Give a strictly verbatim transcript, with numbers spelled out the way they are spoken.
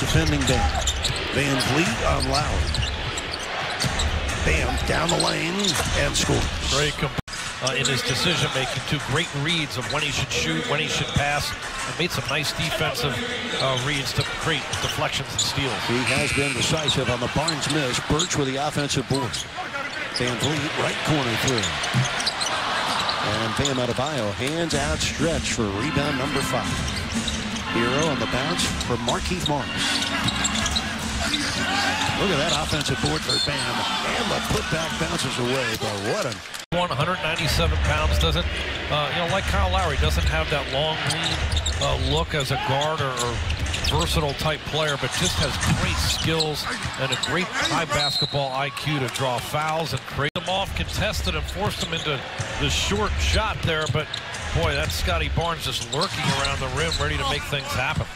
Defending Bam. Van Vliet on Lowry. Bam down the lane and scores. Very complete uh, in his decision making. Two great reads of when he should shoot, when he should pass. And made some nice defensive uh, reads to create deflections and steals. He has been decisive on the Barnes miss. Birch with the offensive board. Van Vliet right corner three. And Bam Adebayo hands outstretched for rebound number five. Hero on the bounce for Markeith Morris. Look at that offensive board for Bam. And the putback bounces away, but what a... one ninety-seven pounds, doesn't, uh, you know, like Kyle Lowry, doesn't have that long lead uh, look as a guard or, or versatile type player, but just has great skills and a great high basketball I Q to draw fouls and create them off contested and force them into the short shot there, but boy, that's Scottie Barnes just lurking around the rim, ready to make things happen.